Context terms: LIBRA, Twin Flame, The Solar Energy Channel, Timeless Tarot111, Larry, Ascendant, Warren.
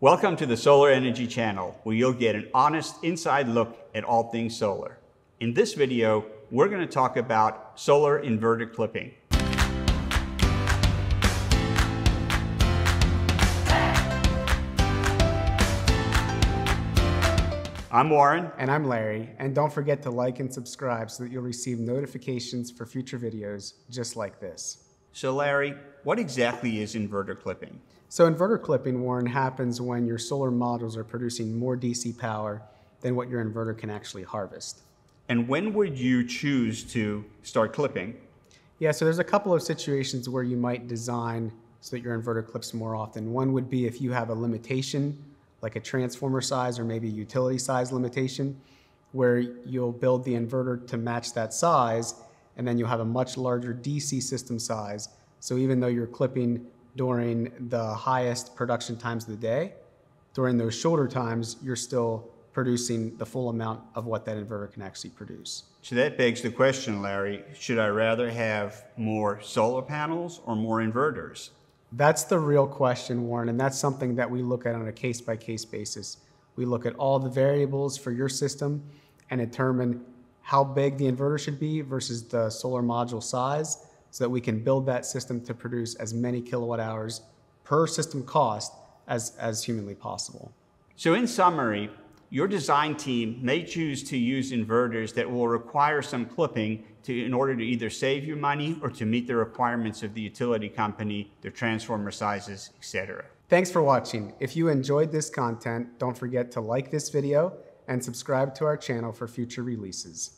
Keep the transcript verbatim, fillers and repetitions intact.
Welcome to the Solar Energy Channel, where you'll get an honest inside look at all things solar. In this video, we're going to talk about solar inverter clipping. I'm Warren. And I'm Larry. And don't forget to like and subscribe so that you'll receive notifications for future videos just like this. So Larry, what exactly is inverter clipping? So inverter clipping, Warren, happens when your solar modules are producing more D C power than what your inverter can actually harvest. And when would you choose to start clipping? Yeah, so there's a couple of situations where you might design so that your inverter clips more often. One would be if you have a limitation, like a transformer size or maybe a utility size limitation, where you'll build the inverter to match that size, and then you'll have a much larger D C system size. So even though you're clipping during the highest production times of the day, during those shorter times, you're still producing the full amount of what that inverter can actually produce. So that begs the question, Larry, should I rather have more solar panels or more inverters? That's the real question, Warren, and that's something that we look at on a case-by-case basis. We look at all the variables for your system and determine how big the inverter should be versus the solar module size so that we can build that system to produce as many kilowatt hours per system cost as, as humanly possible. So in summary, your design team may choose to use inverters that will require some clipping to, in order to either save you money or to meet the requirements of the utility company, their transformer sizes, et cetera. Thanks for watching. If you enjoyed this content, don't forget to like this video and subscribe to our channel for future releases.